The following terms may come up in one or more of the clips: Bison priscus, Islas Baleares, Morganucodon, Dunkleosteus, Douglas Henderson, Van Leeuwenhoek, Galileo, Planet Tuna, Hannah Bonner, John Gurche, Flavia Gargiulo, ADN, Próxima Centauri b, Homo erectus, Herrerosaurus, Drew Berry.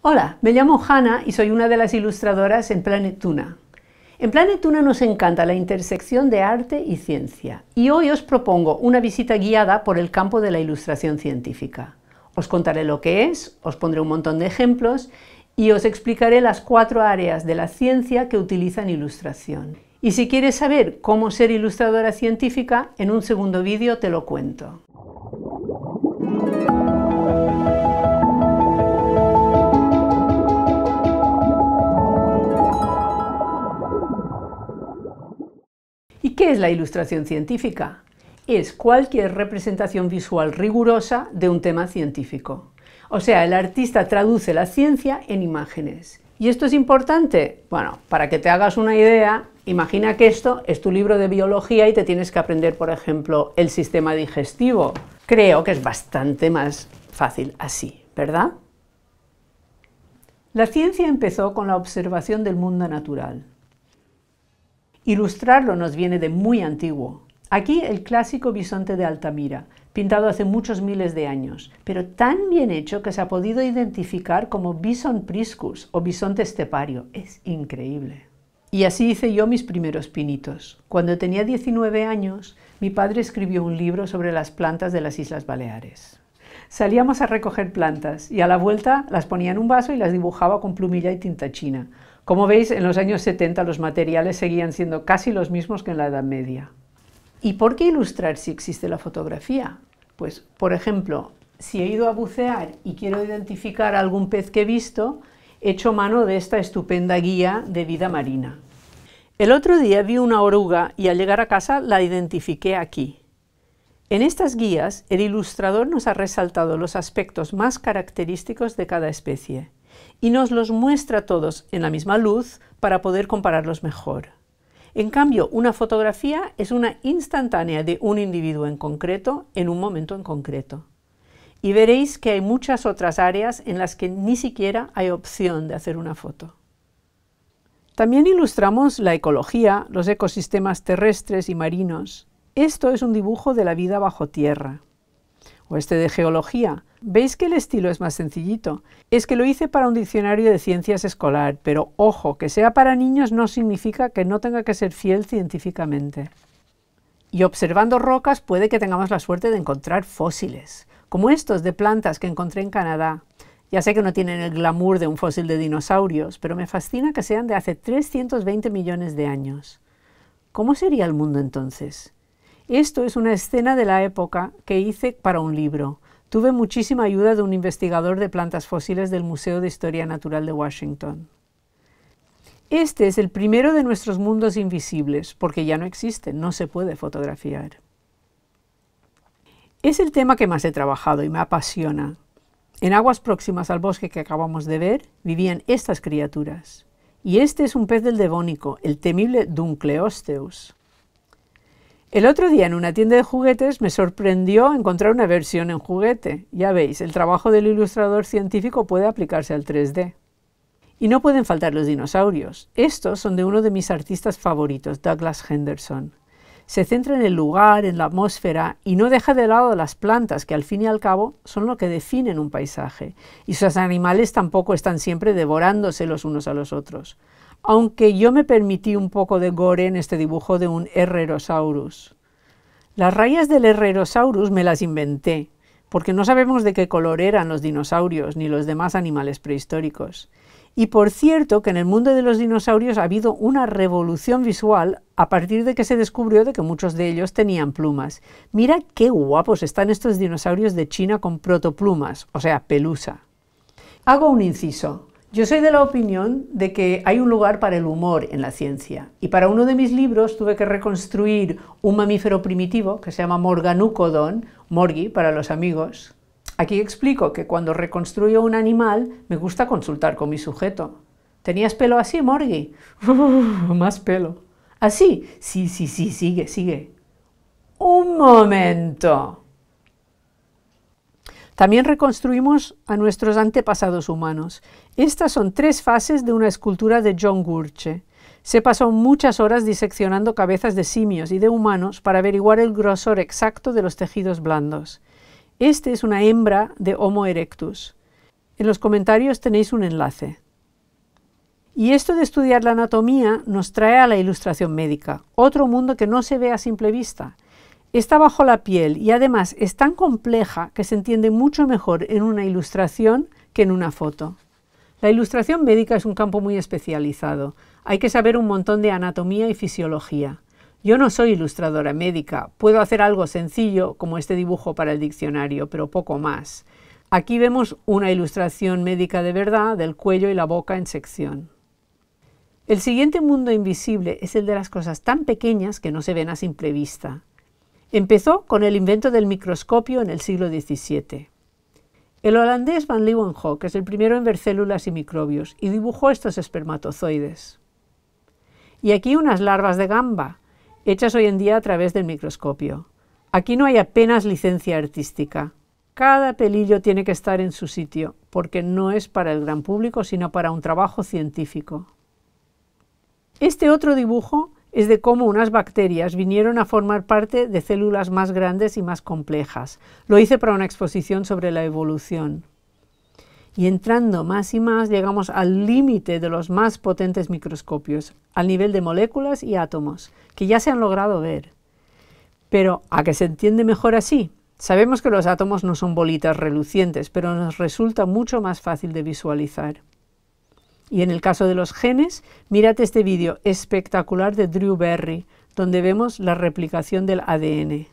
Hola, me llamo Hannah y soy una de las ilustradoras en Planet Tuna. En Planet Tuna nos encanta la intersección de arte y ciencia, y hoy os propongo una visita guiada por el campo de la ilustración científica. Os contaré lo que es, os pondré un montón de ejemplos y os explicaré las 4 áreas de la ciencia que utilizan ilustración. Y si quieres saber cómo ser ilustradora científica, en un segundo vídeo te lo cuento. ¿Y qué es la ilustración científica? Es cualquier representación visual rigurosa de un tema científico. O sea, el artista traduce la ciencia en imágenes. ¿Y esto es importante? Bueno, para que te hagas una idea, imagina que esto es tu libro de biología y te tienes que aprender, por ejemplo, el sistema digestivo. Creo que es bastante más fácil así, ¿verdad? La ciencia empezó con la observación del mundo natural. Ilustrarlo nos viene de muy antiguo. Aquí el clásico bisonte de Altamira, pintado hace muchos miles de años, pero tan bien hecho que se ha podido identificar como Bison priscus o bisonte estepario. Es increíble. Y así hice yo mis primeros pinitos. Cuando tenía 19 años, mi padre escribió un libro sobre las plantas de las Islas Baleares. Salíamos a recoger plantas y a la vuelta las ponía en un vaso y las dibujaba con plumilla y tinta china. Como veis, en los años 70 los materiales seguían siendo casi los mismos que en la Edad Media. ¿Y por qué ilustrar si existe la fotografía? Pues, por ejemplo, si he ido a bucear y quiero identificar algún pez que he visto, echo mano de esta estupenda guía de vida marina. El otro día vi una oruga y al llegar a casa la identifiqué aquí. En estas guías, el ilustrador nos ha resaltado los aspectos más característicos de cada especie y nos los muestra todos en la misma luz para poder compararlos mejor. En cambio, una fotografía es una instantánea de un individuo en concreto, en un momento en concreto. Y veréis que hay muchas otras áreas en las que ni siquiera hay opción de hacer una foto. También ilustramos la ecología, los ecosistemas terrestres y marinos. Esto es un dibujo de la vida bajo tierra. O este de geología. Veis que el estilo es más sencillito. Es que lo hice para un diccionario de ciencias escolar, pero ojo, que sea para niños no significa que no tenga que ser fiel científicamente. Y observando rocas puede que tengamos la suerte de encontrar fósiles, como estos de plantas que encontré en Canadá. Ya sé que no tienen el glamour de un fósil de dinosaurios, pero me fascina que sean de hace 320 millones de años. ¿Cómo sería el mundo entonces? Esto es una escena de la época que hice para un libro. Tuve muchísima ayuda de un investigador de plantas fósiles del Museo de Historia Natural de Washington. Este es el primero de nuestros mundos invisibles, porque ya no existen, no se puede fotografiar. Es el tema que más he trabajado y me apasiona. En aguas próximas al bosque que acabamos de ver, vivían estas criaturas. Y este es un pez del Devónico, el temible Dunkleosteus. El otro día en una tienda de juguetes me sorprendió encontrar una versión en juguete. Ya veis, el trabajo del ilustrador científico puede aplicarse al 3D. Y no pueden faltar los dinosaurios. Estos son de uno de mis artistas favoritos, Douglas Henderson. Se centra en el lugar, en la atmósfera y no deja de lado las plantas, que al fin y al cabo son lo que definen un paisaje. Y sus animales tampoco están siempre devorándose los unos a los otros. Aunque yo me permití un poco de gore en este dibujo de un Herrerosaurus. Las rayas del Herrerosaurus me las inventé, porque no sabemos de qué color eran los dinosaurios ni los demás animales prehistóricos. Y por cierto que en el mundo de los dinosaurios ha habido una revolución visual a partir de que se descubrió de que muchos de ellos tenían plumas. Mira qué guapos están estos dinosaurios de China con protoplumas, o sea, pelusa. Hago un inciso. Yo soy de la opinión de que hay un lugar para el humor en la ciencia y para uno de mis libros tuve que reconstruir un mamífero primitivo que se llama Morganucodon, Morgi para los amigos. Aquí explico que cuando reconstruyo un animal me gusta consultar con mi sujeto. ¿Tenías pelo así, Morgi? Más pelo. ¿Así? Sí, sigue. ¡Un momento! También reconstruimos a nuestros antepasados humanos. Estas son 3 fases de una escultura de John Gurche. Se pasó muchas horas diseccionando cabezas de simios y de humanos para averiguar el grosor exacto de los tejidos blandos. Este es una hembra de Homo erectus. En los comentarios tenéis un enlace. Y esto de estudiar la anatomía nos trae a la ilustración médica, otro mundo que no se ve a simple vista. Está bajo la piel y además es tan compleja que se entiende mucho mejor en una ilustración que en una foto. La ilustración médica es un campo muy especializado. Hay que saber un montón de anatomía y fisiología. Yo no soy ilustradora médica, puedo hacer algo sencillo como este dibujo para el diccionario, pero poco más. Aquí vemos una ilustración médica de verdad del cuello y la boca en sección. El siguiente mundo invisible es el de las cosas tan pequeñas que no se ven a simple vista. Empezó con el invento del microscopio en el siglo XVII. El holandés Van Leeuwenhoek es el primero en ver células y microbios y dibujó estos espermatozoides. Y aquí unas larvas de gamba, hechas hoy en día a través del microscopio. Aquí no hay apenas licencia artística. Cada pelillo tiene que estar en su sitio, porque no es para el gran público, sino para un trabajo científico. Este otro dibujo es de cómo unas bacterias vinieron a formar parte de células más grandes y más complejas. Lo hice para una exposición sobre la evolución. Y entrando más y más llegamos al límite de los más potentes microscopios, al nivel de moléculas y átomos, que ya se han logrado ver. Pero, ¿a qué se entiende mejor así? Sabemos que los átomos no son bolitas relucientes, pero nos resulta mucho más fácil de visualizar. Y en el caso de los genes, mirad este vídeo espectacular de Drew Berry, donde vemos la replicación del ADN.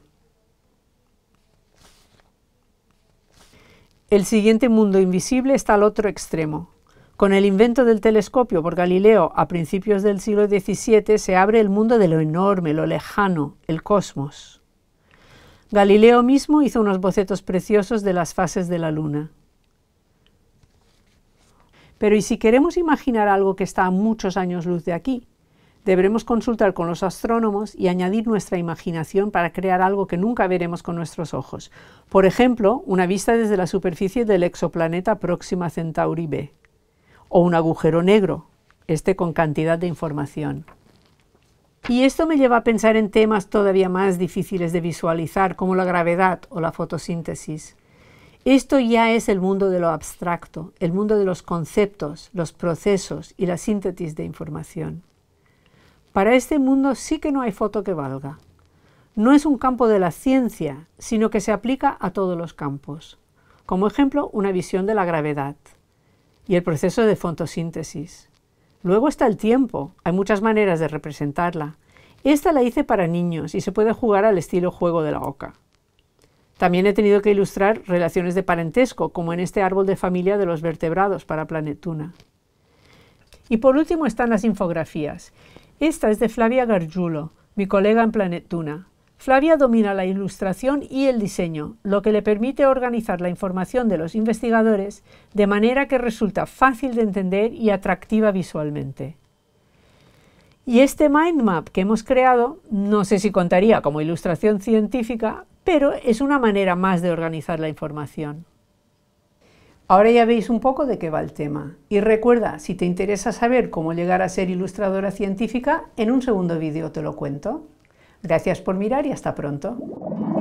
El siguiente mundo invisible está al otro extremo. Con el invento del telescopio por Galileo a principios del siglo XVII se abre el mundo de lo enorme, lo lejano, el cosmos. Galileo mismo hizo unos bocetos preciosos de las fases de la Luna. Pero ¿y si queremos imaginar algo que está a muchos años luz de aquí? Deberemos consultar con los astrónomos y añadir nuestra imaginación para crear algo que nunca veremos con nuestros ojos. Por ejemplo, una vista desde la superficie del exoplaneta Próxima Centauri b. O un agujero negro, este con cantidad de información. Y esto me lleva a pensar en temas todavía más difíciles de visualizar, como la gravedad o la fotosíntesis. Esto ya es el mundo de lo abstracto, el mundo de los conceptos, los procesos y la síntesis de información. Para este mundo sí que no hay foto que valga. No es un campo de la ciencia, sino que se aplica a todos los campos. Como ejemplo, una visión de la gravedad y el proceso de fotosíntesis. Luego está el tiempo, hay muchas maneras de representarla. Esta la hice para niños y se puede jugar al estilo juego de la oca. También he tenido que ilustrar relaciones de parentesco, como en este árbol de familia de los vertebrados para Planet Tuna. Y por último están las infografías. Esta es de Flavia Gargiulo, mi colega en Planet Tuna. Flavia domina la ilustración y el diseño, lo que le permite organizar la información de los investigadores de manera que resulta fácil de entender y atractiva visualmente. Y este mind map que hemos creado, no sé si contaría como ilustración científica, pero es una manera más de organizar la información. Ahora ya veis un poco de qué va el tema. Y recuerda, si te interesa saber cómo llegar a ser ilustradora científica, en un segundo vídeo te lo cuento. Gracias por mirar y hasta pronto.